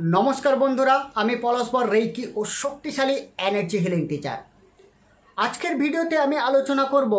नमस्कार बंधुरा आमी पलाश बार रेकी और शक्तिशाली एनार्जी हिलिंग टीचार। आजकेर भिडियोते आमी आलोचना करब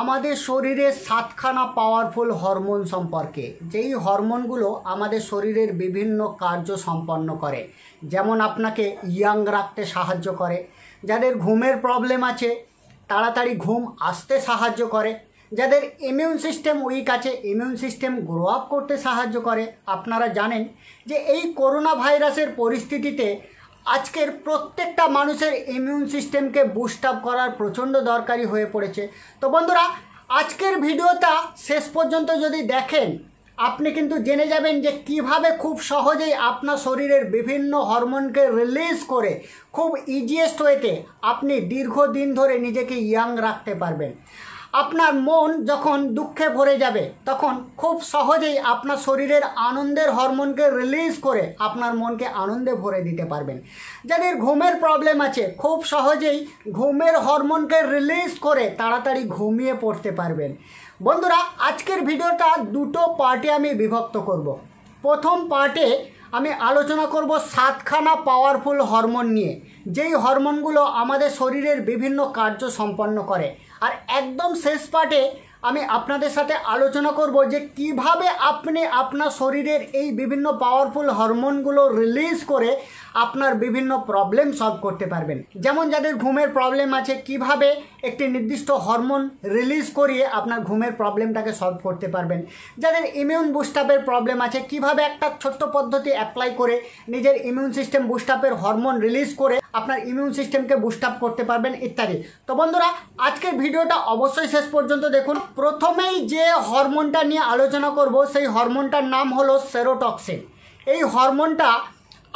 आमादेर शरीरे 7खाना पावरफुल हरमोन सम्पर्के, जेई हरमोनगुलो आमादेर शरीरेर विभिन्न कार्य सम्पन्न करे, जेमन आपनाके यांग राखते साहाज्य करे, जादेर घुमेर प्रब्लेम आछे ताड़ाताड़ी घुम आसते साहाज्य करे, যাদের ইমিউন সিস্টেম উইক আছে ইমিউন সিস্টেম গ্রো আপ করতে সাহায্য করে। আপনারা জানেন যে এই করোনা ভাইরাসের পরিস্থিতিতে আজকের প্রত্যেকটা মানুষের ইমিউন সিস্টেমকে বুস্ট আপ করার প্রচণ্ড দরকারি হয়ে পড়েছে। তো বন্ধুরা আজকের ভিডিওটা শেষ পর্যন্ত যদি দেখেন আপনি কিন্তু জেনে যাবেন যে কিভাবে খুব সহজেই আপনার শরীরের বিভিন্ন হরমোনকে রিলিজ করে খুব ইজিয়েস্ট ওয়েতে আপনি দীর্ঘদিন ধরে নিজেকে ইয়াং রাখতে পারবেন। আপনার মন যখন দুঃখে ভরে যাবে তখন খুব সহজেই আপনার শরীরের আনন্দের হরমোনকে রিলিজ করে আপনার মনকে আনন্দে ভরে দিতে পারবেন। যাদের ঘুমের প্রবলেম আছে খুব সহজেই ঘুমের হরমোনকে রিলিজ করে তাড়াতাড়ি ঘুমিয়ে পড়তে পারবেন। বন্ধুরা আজকের ভিডিওটা দুটো পার্টে আমি বিভক্ত করব। প্রথম পার্টে আমি আলোচনা করব 7খানা পাওয়ারফুল হরমোন নিয়ে, যেই হরমোনগুলো আমাদের শরীরের বিভিন্ন কার্য সম্পন্ন করে। আর একদম শেষ পার্টে আমি আপনাদের সাথে আলোচনা করব যে কিভাবে আপনি আপনার শরীরের এই বিভিন্ন পাওয়ারফুল হরমোনগুলো রিলিজ করে আপনার বিভিন্ন প্রবলেম সলভ করতে পারবেন। যেমন যাদের ঘুমের প্রবলেম আছে কিভাবে একটি নির্দিষ্ট হরমোন রিলিজ করিয়ে আপনার ঘুমের প্রবলেমটাকে সলভ করতে পারবেন। যাদের ইমিউন বুস্ট আপের প্রবলেম আছে কিভাবে একটা ছোট্ট পদ্ধতি অ্যাপ্লাই করে নিজের ইমিউন সিস্টেম বুস্ট আপের হরমোন রিলিজ করে আপনার ইমিউন সিস্টেমকে বুস্ট আপ করতে পারবেন ইত্যাদি। তো বন্ধুরা আজকের ভিডিওটা অবশ্যই শেষ পর্যন্ত দেখুন। প্রথমেই যে হরমোনটা নিয়ে আলোচনা করব সেই হরমোনটার নাম হলো সেরোটক্সিন। এই হরমোনটা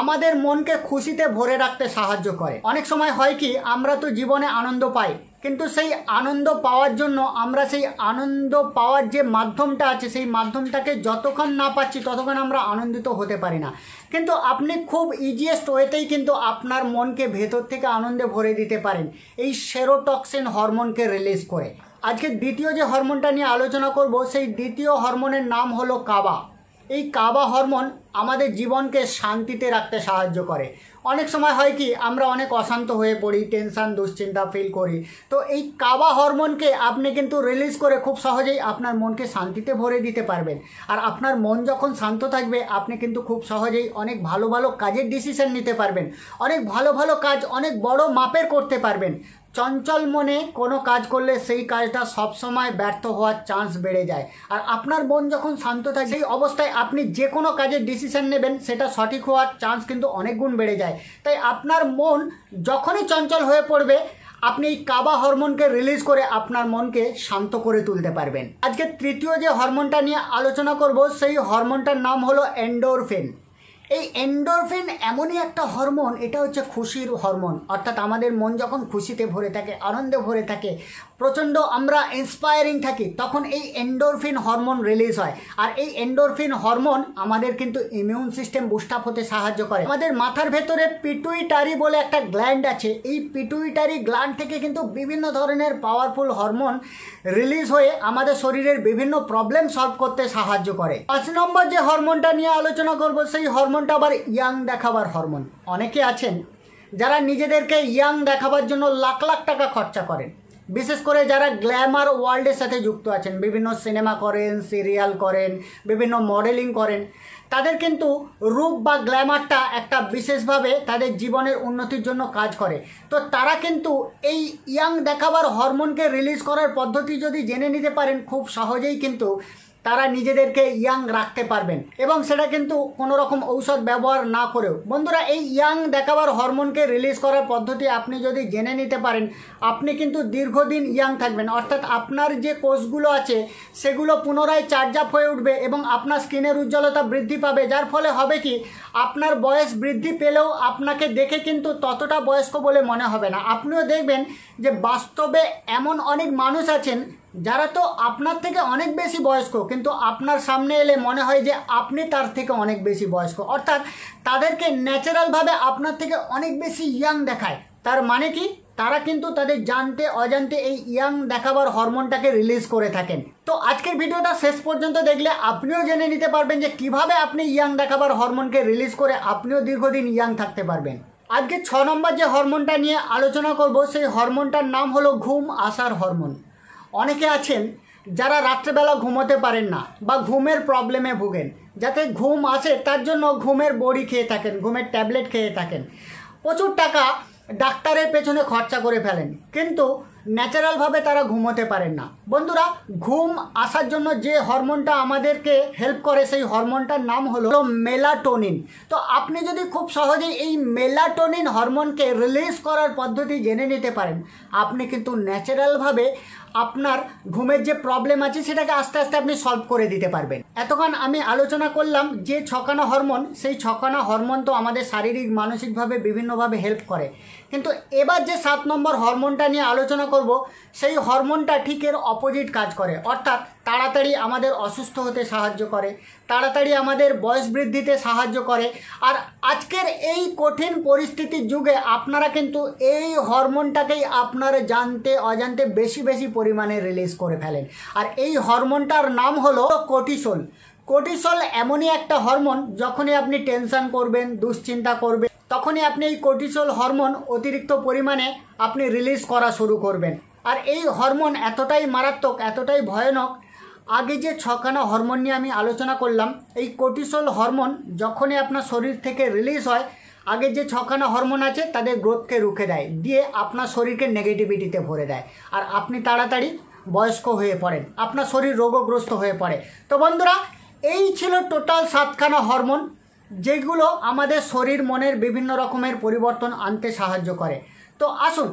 আমাদের মনকে খুশিতে ভরে রাখতে সাহায্য করে। অনেক সময় হয় কি আমরা তো জীবনে আনন্দ পাই, কিন্তু সেই আনন্দ পাওয়ার জন্য আমরা সেই আনন্দ পাওয়ার যে মাধ্যমটা আছে সেই মাধ্যমটাকে যতক্ষণ না পাচ্ছি ততক্ষণ আমরা আনন্দিত হতে পারি না। কিন্তু আপনি খুব ইজিয়েস্ট ওয়েতেই কিন্তু আপনার মনকে ভেতর থেকে আনন্দে ভরে দিতে পারেন এই সেরোটক্সিন হরমোনকে রিলিজ করে। আজকে দ্বিতীয় যে হরমোনটা নিয়ে আলোচনা করব সেই দ্বিতীয় হরমোনের নাম হলো কাবা। এই কাবা হরমোন আমাদের জীবনকে শান্তিতে রাখতে সাহায্য করে। অনেক সময় হয় কি আমরা অনেক অশান্ত হয়ে পড়ি, টেনশান দুশ্চিন্তা ফিল করি, তো এই কাবা হরমোনকে আপনি কিন্তু রিলিজ করে খুব সহজেই আপনার মনকে শান্তিতে ভরে দিতে পারবেন। আর আপনার মন যখন শান্ত থাকবে আপনি কিন্তু খুব সহজেই অনেক ভালো ভালো কাজের ডিসিশন নিতে পারবেন, অনেক ভালো ভালো কাজ অনেক বড় মাপের করতে পারবেন। চঞ্চল মনে কোনো কাজ করলে সেই কাজটা সবসময় ব্যর্থ হওয়ার চান্স বেড়ে যায়। আর আপনার মন যখন শান্ত থাকে সেই অবস্থায় আপনি যে কোনো কাজের ডিসিশান নেবেন সেটা সঠিক হওয়ার চান্স কিন্তু অনেক গুণ বেড়ে যায়। তাই আপনার মন যখনই চঞ্চল হয়ে পড়বে আপনি এই কাবা হরমোনকে রিলিজ করে আপনার মনকে শান্ত করে তুলতে পারবেন। আজকে তৃতীয় যে হরমোনটা নিয়ে আলোচনা করব সেই হরমোনটার নাম হলো এন্ডোরফিন। এই এন্ডোরফিন এমনই একটা হরমোন, এটা হচ্ছে খুশির হরমোন। অর্থাৎ আমাদের মন যখন খুশিতে ভরে থাকে, আনন্দে ভরে থাকে, প্রচণ্ড আমরা ইন্সপায়ারিং থাকি, তখন এই এন্ডোরফিন হরমোন রিলিজ হয়। আর এই এন্ডোরফিন হরমোন আমাদের কিন্তু ইমিউন সিস্টেম বুস্ট আপ হতে সাহায্য করে। আমাদের মাথার ভেতরে পিটুইটারি বলে একটা গ্ল্যান্ড আছে, এই পিটুইটারি গ্ল্যান্ড থেকে কিন্তু বিভিন্ন ধরনের পাওয়ারফুল হরমোন রিলিজ হয়ে আমাদের শরীরের বিভিন্ন প্রবলেম সলভ করতে সাহায্য করে। 5 নম্বর যে হরমোনটা নিয়ে আলোচনা করবো সেই হরমোন আবার ইয়াং দেখাবার হরমোন। অনেকে আছেন যারা নিজেদেরকে ইয়াং দেখাবার জন্য লাখ লাখ টাকা খরচা করেন, বিশেষ করে যারা গ্ল্যামার ওয়ার্ল্ডের সাথে যুক্ত আছেন, বিভিন্ন সিনেমা করেন, সিরিয়াল করেন, বিভিন্ন মডেলিং করেন, তাদের কিন্তু রূপ বা গ্ল্যামারটা একটা বিশেষভাবে তাদের জীবনের উন্নতির জন্য কাজ করে। তো তারা কিন্তু এই ইয়াং দেখাবার হরমোনকে রিলিজ করার পদ্ধতি যদি জেনে নিতে পারেন খুব সহজেই কিন্তু তারা নিজেদেরকে ইয়াং রাখতে পারবেন, এবং সেটা কিন্তু কোনো রকম ঔষধ ব্যবহার না করেও। বন্ধুরা এই ইয়াং দেখাবার হরমোনকে রিলিজ করার পদ্ধতি আপনি যদি জেনে নিতে পারেন আপনি কিন্তু দীর্ঘদিন ইয়াং থাকবেন। অর্থাৎ আপনার যে কোষগুলো আছে সেগুলো পুনরায় চার্জ আপ হয়ে উঠবে এবং আপনার স্কিনের উজ্জ্বলতা বৃদ্ধি পাবে, যার ফলে হবে কি আপনার বয়স বৃদ্ধি পেলেও আপনাকে দেখে কিন্তু ততটা বয়স্ক বলে মনে হবে না। আপনিও দেখবেন যে বাস্তবে এমন অনেক মানুষ আছেন যারা তো আপনার থেকে অনেক বেশি বয়স্ক, কিন্তু আপনার সামনে এলে মনে হয় যে আপনি তার থেকে অনেক বেশি বয়স্ক। অর্থাৎ তাদেরকে ন্যাচারালভাবে আপনার থেকে অনেক বেশি ইয়াং দেখায়। তার মানে কি तारा किन्तु तादेर जानते अजानते यांग देखाबार हरमोनटाके रिलीज करे थाकेन। तो आजकेर भिडियोटा शेष पर्यन्त देखले आपनिओ जेने निते पारबेन जे किभाबे आपनि यांग देखाबार हरमोनके रिलीज करे आपनिओ दीर्घदिन यांग थाकते पारबेन। आजके 6 नम्बर जे हरमोनटा निये आलोचना करब सेई हरमोनटार नाम हलो घुम आसार हरमोन। अनेके आछेन যারা রাতে বেলা ঘুমোতে পারেন না বা ঘুমের প্রবলেমে ভোগেন, যাতে ঘুম আসে তার জন্য ঘুমের বড়ি খেয়ে থাকেন, ঘুমের ট্যাবলেট খেয়ে থাকেন, প্রচুর টাকা ডাক্তারের পেছনে খরচা করে ফেলেন, কিন্তু ন্যাচারাল ভাবে তারা ঘুমোতে পারেন না। বন্ধুরা, ঘুম আসার জন্য যে হরমোনটা আমাদেরকে হেল্প করে সেই হরমোনটার নাম হলো মেলাটোনিন। তো আপনি যদি খুব সহজে এই মেলাটোনিন হরমোনকে রিলিজ করার পদ্ধতি জেনে নিতে পারেন, আপনি কিন্তু ন্যাচারাল ভাবে আপনার ঘুমের যে প্রবলেম আছে সেটাকে আস্তে আস্তে আপনি সলভ করে দিতে পারবেন। এতক্ষণ আমি আলোচনা করলাম যে ছখানা হরমোন, সেই ছখানা হরমোন তো আমাদের শারীরিক মানসিকভাবে বিভিন্নভাবে হেল্প করে, কিন্তু এবার যে 7 নম্বর হরমোনটা নিয়ে আলোচনা করব সেই হরমোনটা ঠিক এর অপোজিট কাজ করে, অর্থাৎ তাড়াতাড়ি আমাদের অসুস্থ হতে সাহায্য করে, তাড়াতাড়ি আমাদের বয়স বৃদ্ধিতে সাহায্য করে। আর আজকের এই কঠিন পরিস্থিতির যুগে আপনারা কিন্তু এই হরমোনটাকেই আপনারা জানতে অজান্তে বেশি বেশি পরিমাণে রিলিজ করে ফেলেন। আর এই হরমোনটার নাম হলো কর্টিসল। কর্টিসল এমনই একটা হরমোন, যখনই আপনি টেনশন করবেন, দুশ্চিন্তা করবেন, তখনই আপনি এই কর্টিসল হরমোন অতিরিক্ত পরিমাণে আপনি রিলিজ করা শুরু করবেন। আর এই হরমোন এতটাই মারাত্মক, এতটাই ভয়ানক। আগে যে ছখানা হরমোন নিয়ে আমি আলোচনা করলাম, এই কর্টিসল হরমোন যখনই আপনার শরীর থেকে রিলিজ হয়, আগে যে ছখানা হরমোন আছে তাদের গ্রোথকে রুখে দেয়, দিয়ে আপনার শরীরকে নেগেটিভিটিতে ভরে দেয়, আর আপনি তাড়াতাড়ি বয়স্ক হয়ে পড়েন, আপনার শরীর রোগগ্রস্ত হয়ে পড়ে। তো বন্ধুরা, এই ছিল টোটাল 7খানা হরমোন যেগুলো আমাদের শরীর মনের বিভিন্ন রকমের পরিবর্তন আনতে সাহায্য করে। তো আসুন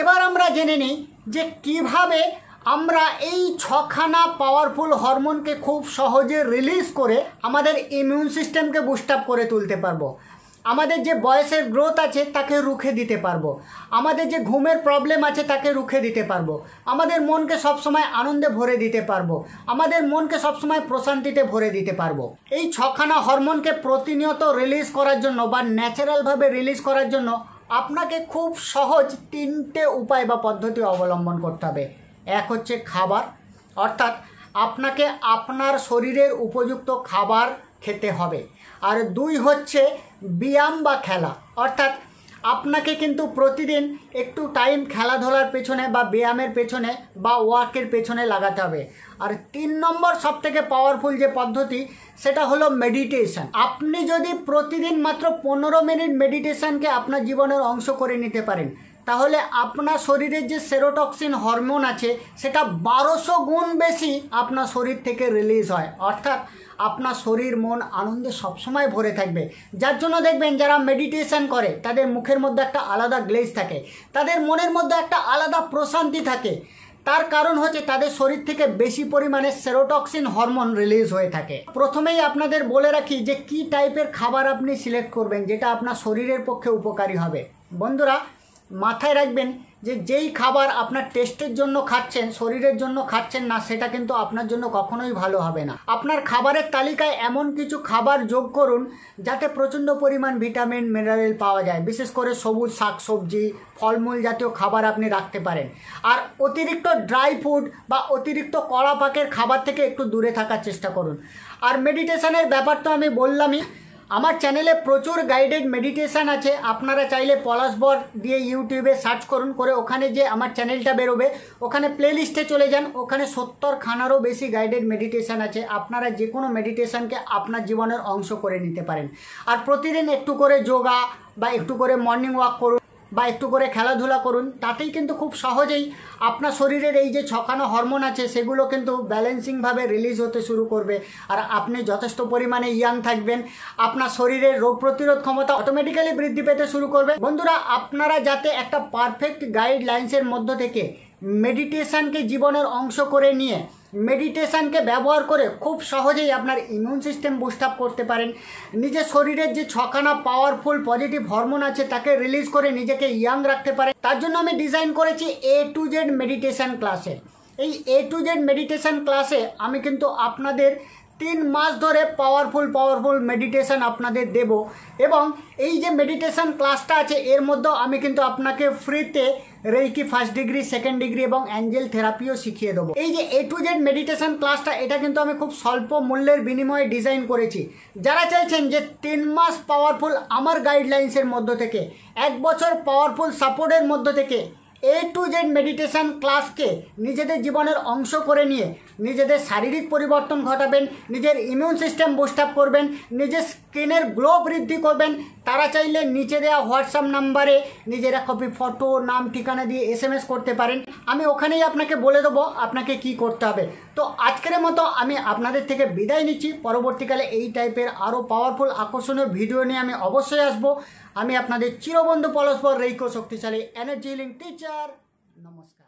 এবার আমরা জেনে নিই যে কিভাবে আমরা এই 6খানা পাওয়ারফুল হরমোনকে খুব সহজে রিলিজ করে আমাদের ইমিউন সিস্টেমকে বুস্ট আপ করে তুলতে পারবো, আমাদের যে বয়সের গ্রোথ আছে তাকে রুখে দিতে পারবো, আমাদের যে ঘুমের প্রবলেম আছে তাকে রুখে দিতে পারবো, আমাদের মনকে সবসময় আনন্দে ভরে দিতে পারবো, আমাদের মনকে সবসময় প্রশান্তিতে ভরে দিতে পারবো। এই 6খানা হরমোনকে প্রতিনিয়ত রিলিজ করার জন্য বা ন্যাচারালভাবে রিলিজ করার জন্য আপনাকে খুব সহজ 3টে উপায় বা পদ্ধতি অবলম্বন করতে হবে। এক হচ্ছে খাবার, অর্থাৎ আপনাকে আপনার শরীরের উপযুক্ত খাবার খেতে হবে। আর দুই হচ্ছে ব্যায়াম বা খেলা, অর্থাৎ আপনাকে কিন্তু প্রতিদিন একটু টাইম খেলাধুলার পেছনে বা ব্যায়ামের পেছনে বা ওয়াকের পেছনে লাগাতে হবে। আর 3 নম্বর সবথেকে পাওয়ারফুল যে পদ্ধতি সেটা হলো মেডিটেশন। আপনি যদি প্রতিদিন মাত্র 15 মিনিট মেডিটেশনকে আপনার জীবনের অংশ করে নিতে পারেন, তাহলে আপনার শরীরের যে সেরোটক্সিন হরমোন আছে সেটা 1200 গুণ বেশি আপনার শরীর থেকে রিলিজ হয়, অর্থাৎ আপনার শরীর মন আনন্দে সবসময় ভরে থাকবে। যার জন্য দেখবেন যারা মেডিটেশন করে তাদের মুখের মধ্যে একটা আলাদা গ্লেজ থাকে, তাদের মনের মধ্যে একটা আলাদা প্রশান্তি থাকে। তার কারণ হচ্ছে তাদের শরীর থেকে বেশি পরিমাণে সেরোটক্সিন হরমোন রিলিজ হয়ে থাকে। প্রথমেই আপনাদের বলে রাখি যে কি টাইপের খাবার আপনি সিলেক্ট করবেন যেটা আপনার শরীরের পক্ষে উপকারী হবে। বন্ধুরা, মাথায় রাখবেন যে যেই খাবার আপনার টেস্টের জন্য খাচ্ছেন, শরীরের জন্য খাচ্ছেন না, সেটা কিন্তু আপনার জন্য কখনোই ভালো হবে না। আপনার খাবারের তালিকায় এমন কিছু খাবার যোগ করুন যাতে প্রচণ্ড পরিমাণ ভিটামিন মিনারেল পাওয়া যায়, বিশেষ করে সবুজ শাকসবজি, ফলমূল জাতীয় খাবার আপনি রাখতে পারেন। আর অতিরিক্ত ড্রাই ফুড বা অতিরিক্ত কড়া পাকের খাবার থেকে একটু দূরে থাকার চেষ্টা করুন। আর মেডিটেশনের ব্যাপার তো আমি বললামই, আমার চ্যানেলে প্রচুর গাইডেড মেডিটেশান আছে, আপনারা চাইলে পলাশ বার দিয়ে ইউটিউবে সার্চ করুন, করে ওখানে যে আমার চ্যানেলটা বেরোবে ওখানে প্লেলিস্টে চলে যান, ওখানে 70খানারও বেশি গাইডেড মেডিটেশান আছে। আপনারা যে কোনো মেডিটেশানকে আপনার জীবনের অংশ করে নিতে পারেন। আর প্রতিদিন একটু করে যোগা বা একটু করে মর্নিং ওয়াক করুন বা একটু করে খেলাধুলা করুন, তাতেই কিন্তু খুব সহজেই আপনার শরীরের এই যে 6খানা হরমোন আছে সেগুলো কিন্তু ব্যালেন্সিংভাবে রিলিজ হতে শুরু করবে। আর আপনি যথেষ্ট পরিমাণে ইয়াং থাকবেন, আপনার শরীরের রোগ প্রতিরোধ ক্ষমতা অটোমেটিক্যালি বৃদ্ধি পেতে শুরু করবে। বন্ধুরা, আপনারা যাতে একটা পারফেক্ট গাইডলাইন্সের মধ্য থেকে মেডিটেশানকে জীবনের অংশ করে নিয়ে মেডিটেশানকে ব্যবহার করে খুব সহজেই আপনার ইমিউন সিস্টেম বুস্ট আপ করতে পারেন, নিজের শরীরের যে 6খানা পাওয়ারফুল পজিটিভ হরমোন আছে তাকে রিলিজ করে নিজেকে ইয়াং রাখতে পারেন, তার জন্য আমি ডিজাইন করেছি A to Z মেডিটেশান ক্লাসের। এই A to Z মেডিটেশান ক্লাসে আমি কিন্তু আপনাদের तीन मास धरे पावरफुल पावरफुल मेडिटेशन आपनादेर देब एबं एई जे मेडिटेशन क्लासटा आछे एर मध्ये आमि किन्तु आपनाके फ्रीते reiki first degree second degree और एंजेल थेरापिओ शिखिए देव। ये ए टू जेड मेडिटेशन क्लासटा एटा किन्तु आमि खूब स्वल्प मूल्यर बिनिमये डिजाइन करेछि। जारा चाइछेन जे तीन मास पावरफुल आमार गाइडलाइन्सर मध्य थेके एक बछर पावरफुल सापोर्टेर मध्य थेके A to Z meditation class के निजेदे जीवनेर अंश करे निये निजेदे शारीरिक परिवर्तन घटाबेन, निजेर इम्यून सिस्टेम बुस्ट आप करबेन, निजेर स्किनेर ग्लो बृद्धि करबेन, तारा चाइले नीचे देया ह्वाट्सअप नम्बरे निजेरा कपि फटो नाम ठिकाना दिए SMS करते पारेन। आमि ओखानेई आपनाके बोले देब आपनाके कि करते हबे। तो आजकेर मतो आमि आपनादेर थेके बिदाय निच्छि। परवर्तीकाले एई टाइपेर आरो पावरफुल आकर्षणीय भिडियो निये आमि अवश्यई आसबो। आमि आपनादेर चिरबন্ধু पलाश বার रेखो शक्तिशाली एनार्जी हिलिंग टीचर। नमस्कार।